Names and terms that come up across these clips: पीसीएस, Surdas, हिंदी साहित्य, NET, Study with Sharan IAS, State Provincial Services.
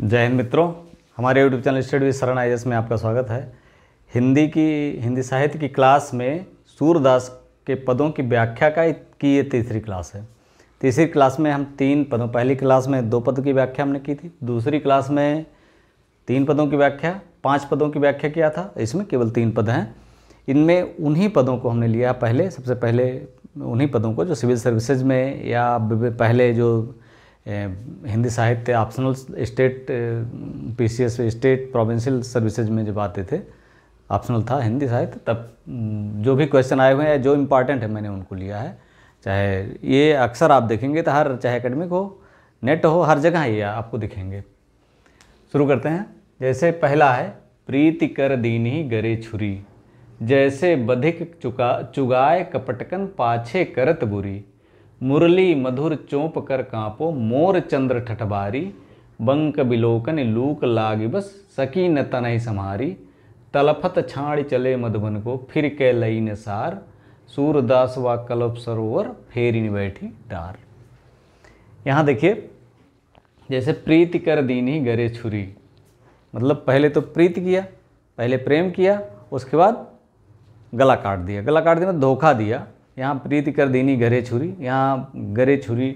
जय हिंद मित्रों, हमारे YouTube channel study with Sharan IAS में आपका स्वागत है। हिंदी साहित्य की क्लास में सूरदास के पदों की व्याख्या की ये तीसरी क्लास है। तीसरी क्लास में हम तीन पदों, पहली क्लास में दो पदों की व्याख्या हमने की थी, दूसरी क्लास में तीन पदों की व्याख्या, पाँच पदों की व्याख्या किया था। इसमें केवल तीन पद हैं, इनमें उन्हीं पदों को हमने लिया। पहले सबसे पहले उन्हीं पदों को जो सिविल सर्विसेज में या पहले जो हिंदी साहित्य optional state पीसीएस state provincial services में जब आते थे, ऑप्शनल था हिंदी साहित्य, तब जो भी क्वेश्चन आए हुए हैं जो इम्पॉर्टेंट है मैंने उनको लिया है। चाहे ये अक्सर आप देखेंगे तो हर, चाहे एकेडमिक हो, नेट हो, हर जगह ये आपको दिखेंगे। शुरू करते हैं। जैसे पहला है, प्रीति कर दीनी गरे छुरी, जैसे बधिक चुगाए कपटकन पाछे करत बुरी, मुरली मधुर चोंप कर कांपो मोर चंद्र ठठबारी, बंक बिलोकन लूक लागी बस सकी न तनई सम्हारी, तलफत छाड़ चले मधुबन को फिर के लई न सार, सूरदास व कल्प सरोवर फेरी न बैठी डार। यहाँ देखिए, जैसे प्रीति कर दीनी गरे छुरी, मतलब पहले तो प्रीति किया, पहले प्रेम किया, उसके बाद गला काट दिया। गला काट देना धोखा दिया। यहाँ प्रीति कर दीनी गरे छुरी, यहाँ गरे छुरी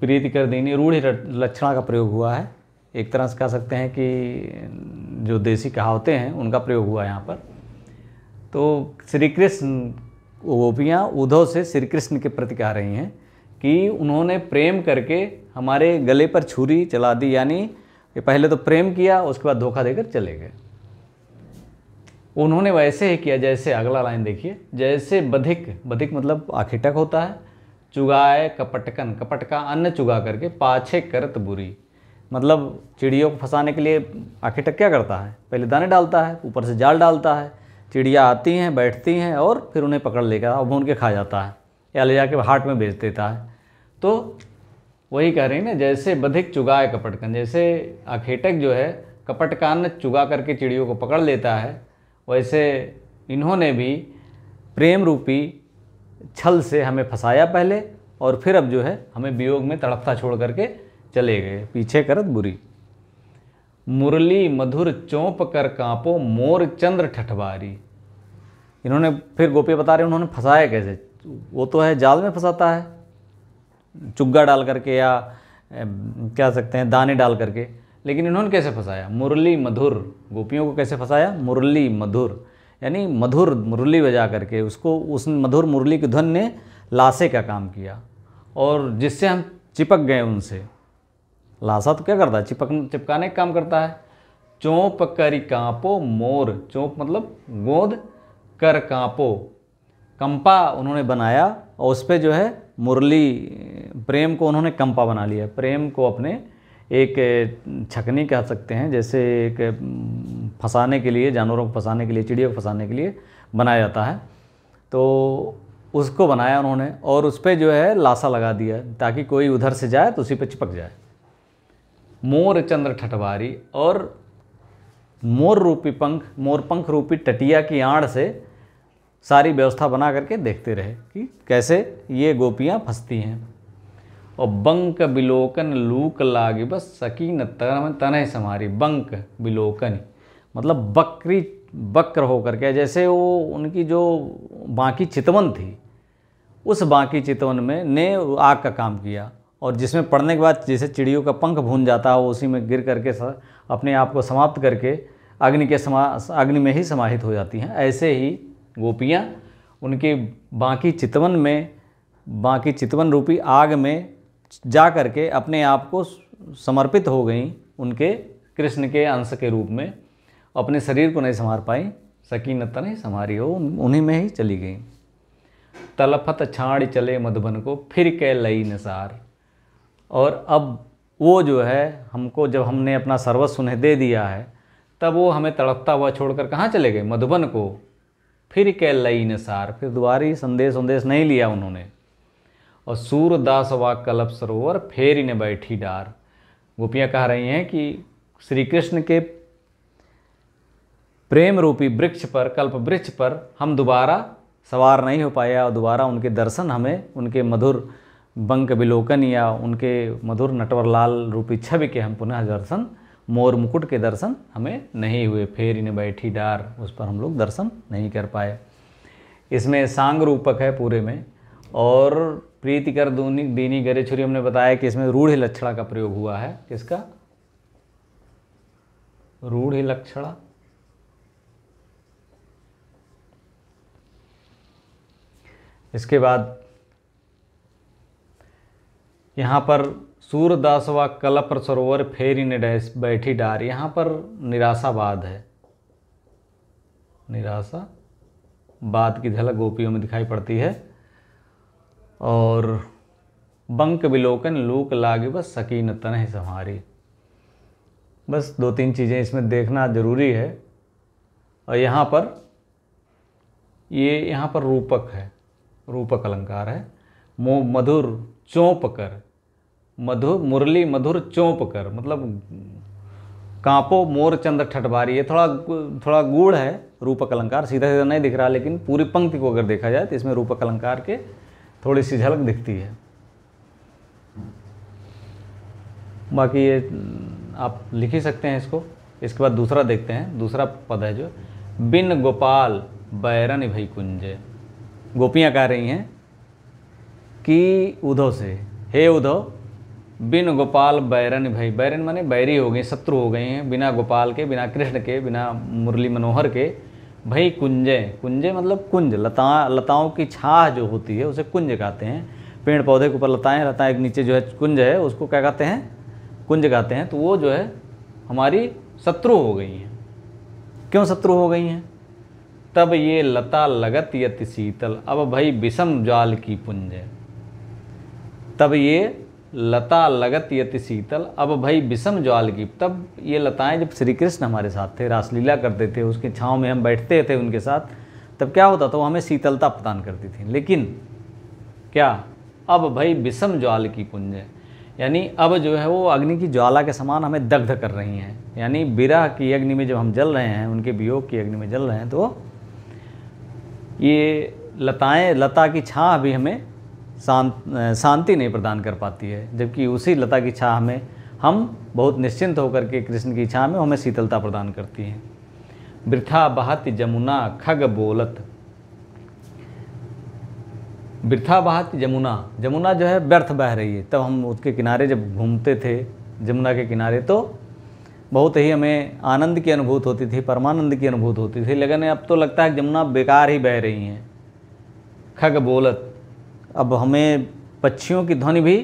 प्रीति कर दीनी रूढ़ी लक्षणा का प्रयोग हुआ है। एक तरह से कह सकते हैं कि जो देसी कहावतें हैं उनका प्रयोग हुआ है यहाँ पर। तो श्री कृष्ण, गोपियाँ उद्धव से श्री कृष्ण के प्रति कह रही हैं कि उन्होंने प्रेम करके हमारे गले पर छुरी चला दी, यानी पहले तो प्रेम किया उसके बाद धोखा देकर चले गए। उन्होंने वैसे ही किया। जैसे अगला लाइन देखिए, जैसे बधिक, बधिक मतलब आखिटक होता है, चुगाए कपटकन, कपट का अन्न चुगा करके, पाछे करत बुरी, मतलब चिड़ियों को फंसाने के लिए आखिटक क्या करता है, पहले दाने डालता है, ऊपर से जाल डालता है, चिड़िया आती हैं, बैठती हैं और फिर उन्हें पकड़ लेकर और भून के खा जाता है या ले जाके हाट में बेच देता है। तो वही कह रहे हैं ना, जैसे बधिक चुगाए कपटकन, जैसे आखेटक जो है कपट का अन्न चुगा करके चिड़ियों को पकड़ लेता है, वैसे इन्होंने भी प्रेम रूपी छल से हमें फंसाया पहले और फिर अब जो है हमें वियोग में तड़पता छोड़ करके चले गए, पीछे करत बुरी। मुरली मधुर चौंप कर कांपो मोर चंद्र ठठबारी, इन्होंने फिर गोपी बता रहे उन्होंने फंसाया कैसे, वो तो है जाल में फंसाता है, चुग्गा डाल करके या कह सकते हैं दाने डाल करके, लेकिन इन्होंने कैसे फंसाया, मुरली मधुर, गोपियों को कैसे फंसाया, मुरली मधुर यानी मधुर मुरली बजा करके, उसको उस मधुर मुरली की धुन ने लाशे का काम किया और जिससे हम चिपक गए उनसे। लाशा तो क्या करता है, चिपकाने का काम करता है। चौंप कर कांपो मोर, चौंप मतलब गोद, कर कांपो कंपा उन्होंने बनाया और उस पर जो है मुरली, प्रेम को उन्होंने कंपा बना लिया, प्रेम को अपने एक छकनी कह सकते हैं, जैसे एक फंसाने के लिए, जानवरों को फंसाने के लिए, चिड़ियों को फंसाने के लिए बनाया जाता है, तो उसको बनाया उन्होंने और उस पर जो है लाशा लगा दिया ताकि कोई उधर से जाए तो उसी पे चिपक जाए। मोर चंद्र ठठबारी, और मोर रूपी पंख, मोर पंख रूपी टटिया की आड़ से सारी व्यवस्था बना करके देखते रहे कि कैसे ये गोपियाँ फंसती हैं। और बंक बिलोकन लूक लागे बस सकी न तनय समारी, बंक बिलोकन मतलब बकरी, बकर होकर के, जैसे वो उनकी जो बाकी चितवन थी उस बाकी चितवन में ने आग का काम किया और जिसमें पड़ने के बाद जैसे चिड़ियों का पंख भून जाता है, वो उसी में गिर करके अपने आप को समाप्त करके अग्नि के अग्नि में ही समाहित हो जाती हैं। ऐसे ही गोपियाँ उनके बाकी चितवन में, बाकी चितवन रूपी आग में जा करके अपने आप को समर्पित हो गई उनके कृष्ण के अंश के रूप में, अपने शरीर को नहीं संभाल पाई, सकी न तनय संवारी, हो उन्हीं में ही चली गई। तलफत छाड़ चले मधुबन को फिर के लई निसार, और अब वो जो है हमको, जब हमने अपना सर्वस्व उन्हें दे दिया है तब वो हमें तड़पता हुआ छोड़कर कहाँ चले गए, मधुबन को फिर के लई निसार, फिर दोबारा संदेश नहीं लिया उन्होंने। और सूरदास व कल्प सरोवर फेरी ने बैठी डार, गोपियाँ कह रही हैं कि श्री कृष्ण के प्रेम रूपी वृक्ष पर, कल्प वृक्ष पर हम दोबारा सवार नहीं हो पाया और दोबारा उनके दर्शन हमें, उनके मधुर बंक बिलोकन या उनके मधुर नटवर लाल रूप इच्छा भी के हम पुनः दर्शन, मोर मुकुट के दर्शन हमें नहीं हुए, फेर इन्हें बैठी डार, उस पर हम लोग दर्शन नहीं कर पाए। इसमें सांग रूपक है पूरे में, और प्रीति कर दूनी दीनी गरे छुरी हमने बताया कि इसमें रूढ़ लक्षणा का प्रयोग हुआ है। किसका? रूढ़ लक्षणा। इसके बाद यहाँ पर सूरदास व कलप सरोवर फेरी ने बैठी डार, यहाँ पर निराशावाद है, निराशावाद की झलक गोपियों में दिखाई पड़ती है। और बंक बिलोकन लोक लागे बस सकीन तनहि संहारी, बस दो तीन चीज़ें इसमें देखना ज़रूरी है। और यहाँ पर ये यहाँ पर रूपक है, रूपक अलंकार है। मो मधुर चौंप कर, मधुर मुरली मधुर चौंप कर मतलब कांपो मोर चंद ठटबारी। ये थोड़ा गूढ़ है रूपक अलंकार, सीधा सीधा नहीं दिख रहा, लेकिन पूरी पंक्ति को अगर देखा जाए तो इसमें रूपक अलंकार के थोड़ी सी झलक दिखती है। बाकी ये आप लिख ही सकते हैं इसको। इसके बाद दूसरा देखते हैं, दूसरा पद है जो बिन गोपाल बैरन भई कुंजे। गोपियाँ कह रही हैं कि उद्धव से, हे उद्धव बिन गोपाल बैरन भई, बैरन माने बैरी हो गए, शत्रु हो गए हैं, बिना गोपाल के, बिना कृष्ण के, बिना मुरली मनोहर के। भई कुंजे, कुंजे मतलब कुंज, लताओं की छाह जो होती है उसे कुंज कहते हैं। पेड़ पौधे के ऊपर लताएं, लताएं के नीचे जो है कुंज है, उसको क्या कहते हैं? कुंज कहते हैं। तो वो जो है हमारी शत्रु हो गई हैं। क्यों शत्रु हो गई हैं? तब ये लता लगत यति शीतल, अब भई विषम जाल की पुंज। तब ये लता लगत यति शीतल, अब भई विषम ज्वाल की। तब ये लताएं, जब श्री कृष्ण हमारे साथ थे, रासलीला करते थे, उसकी छाँव में हम बैठते थे उनके साथ, तब क्या होता था? वो हमें शीतलता प्रदान करती थी। लेकिन क्या? अब भई विषम ज्वाल की पुंज, यानी अब जो है वो अग्नि की ज्वाला के समान हमें दग्ध कर रही हैं। यानी विरह की अग्नि में जब हम जल रहे हैं, उनके वियोग की अग्नि में जल रहे हैं, तो ये लताएँ, लता की छाँव भी हमें शांति नहीं प्रदान कर पाती है। जबकि उसी लता की छाह में हम बहुत निश्चिंत होकर के कृष्ण की छाह में हमें शीतलता प्रदान करती हैं। वृथा बहत जमुना खग बोलत, वृथा बहत जमुना, जमुना जो है व्यर्थ बह रही है। तब हम उसके किनारे जब घूमते थे, जमुना के किनारे, तो बहुत ही हमें आनंद की अनुभूति होती थी, परमानंद की अनुभूति होती थी। लेकिन अब तो लगता है जमुना बेकार ही बह रही हैं। खग बोलत, अब हमें पक्षियों की ध्वनि भी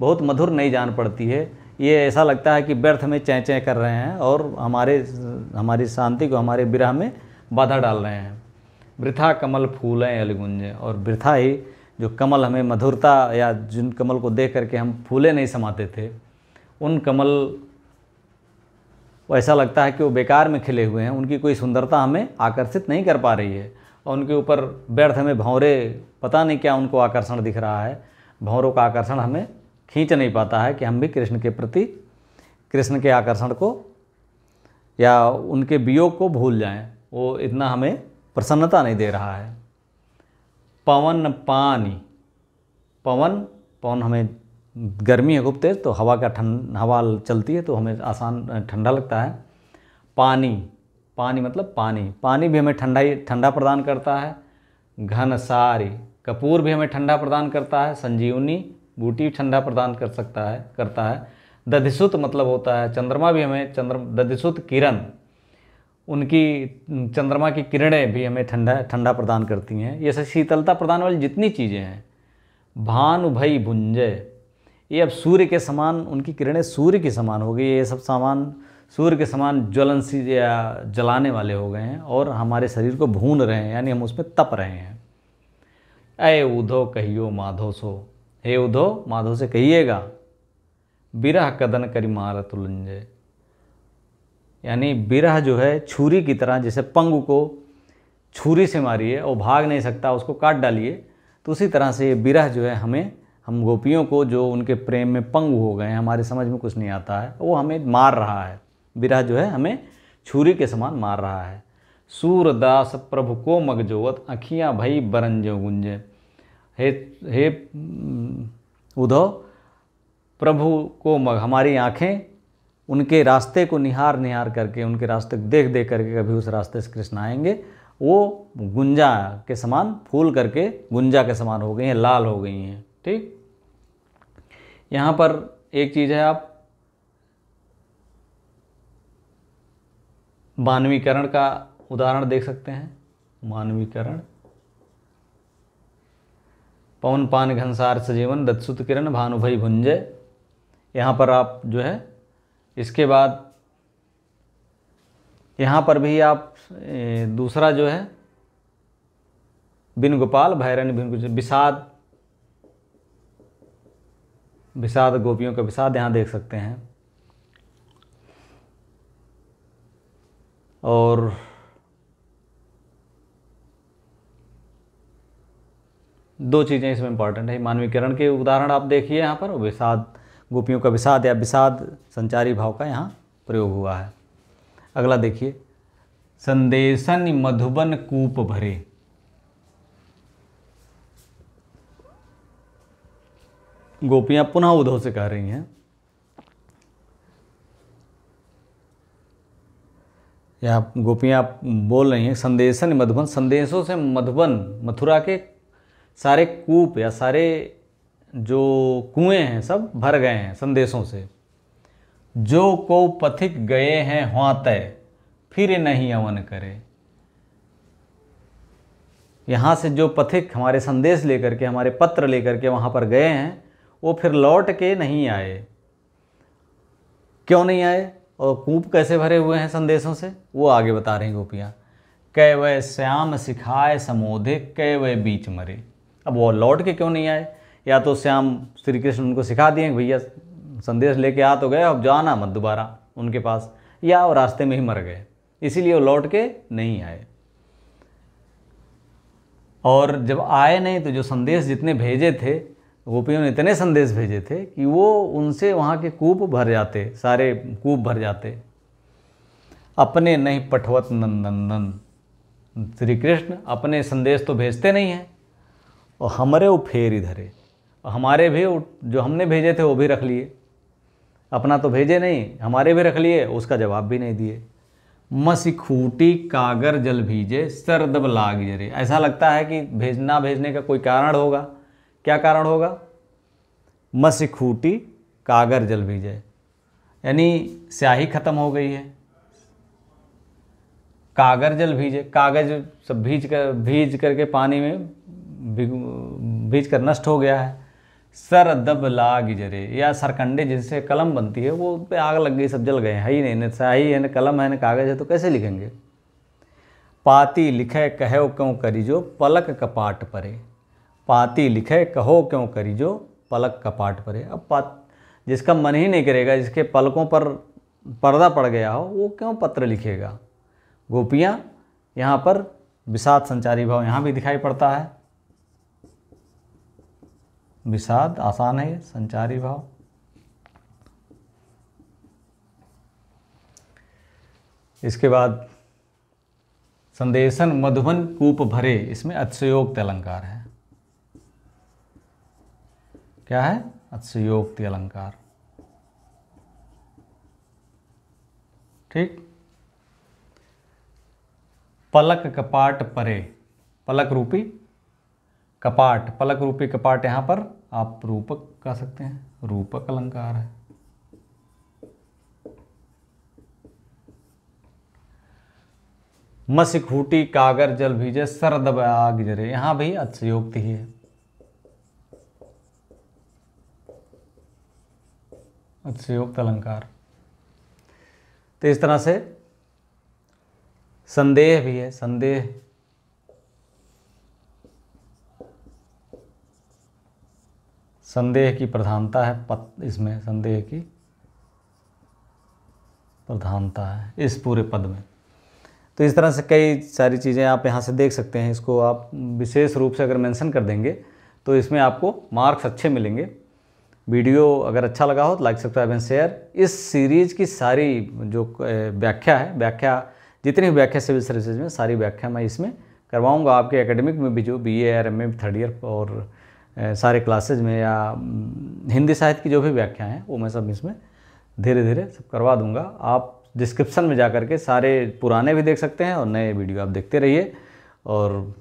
बहुत मधुर नहीं जान पड़ती है। ये ऐसा लगता है कि व्यर्थ में चैं चैं कर रहे हैं और हमारी शांति को, हमारे विरह में बाधा डाल रहे हैं। वृथा कमल फूलें अलगुंजे, और वृथा ही जो कमल हमें मधुरता, या जिन कमल को देख करके हम फूले नहीं समाते थे, उन कमल ऐसा लगता है कि वो बेकार में खिले हुए हैं, उनकी कोई सुंदरता हमें आकर्षित नहीं कर पा रही है। और उनके ऊपर व्यर्थ हमें भंवरे, पता नहीं क्या उनको आकर्षण दिख रहा है, भंवरों का आकर्षण हमें खींच नहीं पाता है कि हम भी कृष्ण के प्रति, कृष्ण के आकर्षण को या उनके वियोग को भूल जाएं। वो इतना हमें प्रसन्नता नहीं दे रहा है। पवन पानी, पवन, पवन हमें गर्मी है खूब तेज, तो हवा का हवा चलती है तो हमें आसान ठंडा लगता है। पानी, पानी मतलब पानी, पानी भी हमें ठंडा प्रदान करता है। घनसारी, कपूर भी हमें ठंडा प्रदान करता है। संजीवनी बूटी ठंडा प्रदान कर सकता है, करता है। दधिसुत मतलब होता है चंद्रमा, भी हमें दधिसुत किरण, उनकी चंद्रमा की किरणें भी हमें ठंडा प्रदान करती हैं। ये सब शीतलता प्रदान वाली जितनी चीज़ें हैं। भानु भई भुंजे, ये अब सूर्य के समान, उनकी किरणें सूर्य के समान हो गई। ये सब सामान सूर्य के समान ज्वलनशील या जलाने वाले हो गए हैं और हमारे शरीर को भून रहे हैं, यानी हम उसमें तप रहे हैं। अय उद्धव कहियो माधो सो, हे उद्धव माधो से कहिएगा। विरह कदन करिमारत तुलंजे, यानी विरह जो है छुरी की तरह, जैसे पंगु को छुरी से मारिए और भाग नहीं सकता, उसको काट डालिए, तो उसी तरह से ये विरह जो है हमें, हम गोपियों को जो उनके प्रेम में पंगु हो गए हैं, हमारे समझ में कुछ नहीं आता है, वो हमें मार रहा है। विरह जो है हमें छुरी के समान मार रहा है। सूरदास प्रभु को मगजोवत अखियाँ भई बरंजो गुंजे, हे उद्धव प्रभु को हमारी आँखें उनके रास्ते को निहार निहार करके, उनके रास्ते को देख देख करके कभी उस रास्ते से कृष्ण आएंगे। वो गुंजा के समान फूल करके गुंजा के समान हो गई हैं, लाल हो गई हैं। ठीक, यहाँ पर एक चीज़ है, आप 92करण का उदाहरण देख सकते हैं। मानवीकरण, पवन पान घनसार सजीवन दत्सुत किरण भानुभई भुंजय। यहाँ पर आप जो है, इसके बाद यहाँ पर भी आप दूसरा जो है बिन गोपाल भैरन बिन विषाद, विषाद गोपियों का विषाद यहाँ देख सकते हैं। और दो चीज़ें इसमें इम्पॉर्टेंट है, मानवीकरण के उदाहरण आप देखिए यहाँ पर, विषाद गोपियों का विषाद या विषाद संचारी भाव का यहाँ प्रयोग हुआ है। अगला देखिए, संदेशन मधुबन कूप भरे। गोपियाँ पुनः उद्धव से कह रही हैं, या गोपियाँ बोल रही हैं, संदेशन मधुबन, संदेशों से मधुबन, मथुरा के सारे कूप या सारे जो कुएं हैं सब भर गए हैं संदेशों से। जो को पथिक गए हैं ह्वात फिर नहीं अवन करे। यहाँ से जो पथिक हमारे संदेश लेकर के, हमारे पत्र लेकर के वहाँ पर गए हैं, वो फिर लौट के नहीं आए। क्यों नहीं आए और कूप कैसे भरे हुए हैं संदेशों से, वो आगे बता रही गोपियाँ। कै वह श्याम सिखाए समोधे कै वह बीच मरे। अब वो लौट के क्यों नहीं आए, या तो श्याम श्री कृष्ण उनको सिखा दिए भैया संदेश लेके आ तो गए, अब जाना मत दोबारा उनके पास, या वो रास्ते में ही मर गए, इसीलिए वो लौट के नहीं आए। और जब आए नहीं तो जो संदेश जितने भेजे थे, गोपियों ने इतने संदेश भेजे थे कि वो उनसे वहाँ के कूप भर जाते, सारे कूप भर जाते। अपने नहीं पठवत नंदनंदन, श्री कृष्ण अपने संदेश तो भेजते नहीं हैं, और हमरे वो फेर इधरे, हमारे भी जो हमने भेजे थे वो भी रख लिए, अपना तो भेजे नहीं, हमारे भी रख लिए, उसका जवाब भी नहीं दिए। मसीखूटी कागर जल भीजे सरदब लाग जरे। ऐसा लगता है कि भेजना भेजने का कोई कारण होगा। क्या कारण होगा? मसीखूटी कागर जल भीजे, यानी स्याही खत्म हो गई है। कागर जल भीजे, कागज सब भीज करके पानी में बीज कर नष्ट हो गया है। सर दब लाग जरे, या सरकंडे जिनसे कलम बनती है वो उस पर आग लग गई, सब जल गए हैं, ही नहीं, न स्याही है, न कलम है, न कागज़ है, तो कैसे लिखेंगे। पाती लिखे कहो क्यों करीजो पलक कपाट परे। पाती लिखे कहो क्यों करीजो पलक कपाट परे। अब जिसका मन ही नहीं करेगा, जिसके पलकों पर पर्दा पड़ गया हो, वो क्यों पत्र लिखेगा। गोपियाँ यहाँ पर विषाद संचारी भाव यहाँ भी दिखाई पड़ता है। विषाद आसान है, संचारी भाव। इसके बाद संदेशन मधुबन कूप भरे, इसमें अतिशयोक्ति अलंकार है। क्या है? अतिशयोक्ति अलंकार। ठीक, पलक कपाट परे, पलक रूपी कपाट, पलक रूपी कपाट यहाँ पर आप रूपक कह सकते हैं, रूपक अलंकार है। मसीखूटी कागर जल भीजे सरदब आग जरे, यहाँ भी अतिशयोक्ति ही है, अतिशयोक्त अलंकार। तो इस तरह से संदेह भी है, संदेह संदेह की प्रधानता है, इसमें संदेह की प्रधानता है इस पूरे पद में। तो इस तरह से कई सारी चीज़ें आप यहाँ से देख सकते हैं। इसको आप विशेष रूप से अगर मेंशन कर देंगे तो इसमें आपको मार्क्स अच्छे मिलेंगे। वीडियो अगर अच्छा लगा हो तो लाइक, सब्सक्राइब एंड शेयर। इस सीरीज़ की सारी जो व्याख्या है, व्याख्या जितनी भी व्याख्या सिविल सर्विसेज में, सारी व्याख्या मैं इसमें करवाऊँगा। आपके एकेडमिक में भी जो BA और MA 3rd ईयर और सारे क्लासेज में या हिंदी साहित्य की जो भी व्याख्या हैं वो मैं सब इसमें धीरे धीरे सब करवा दूंगा। आप डिस्क्रिप्शन में जा करके सारे पुराने भी देख सकते हैं और नए वीडियो आप देखते रहिए। और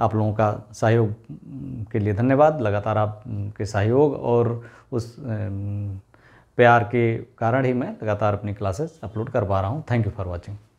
आप लोगों का सहयोग के लिए धन्यवाद। लगातार आपके सहयोग और उस प्यार के कारण ही मैं लगातार अपनी क्लासेस अपलोड कर पा रहा हूँ। Thank you for watching.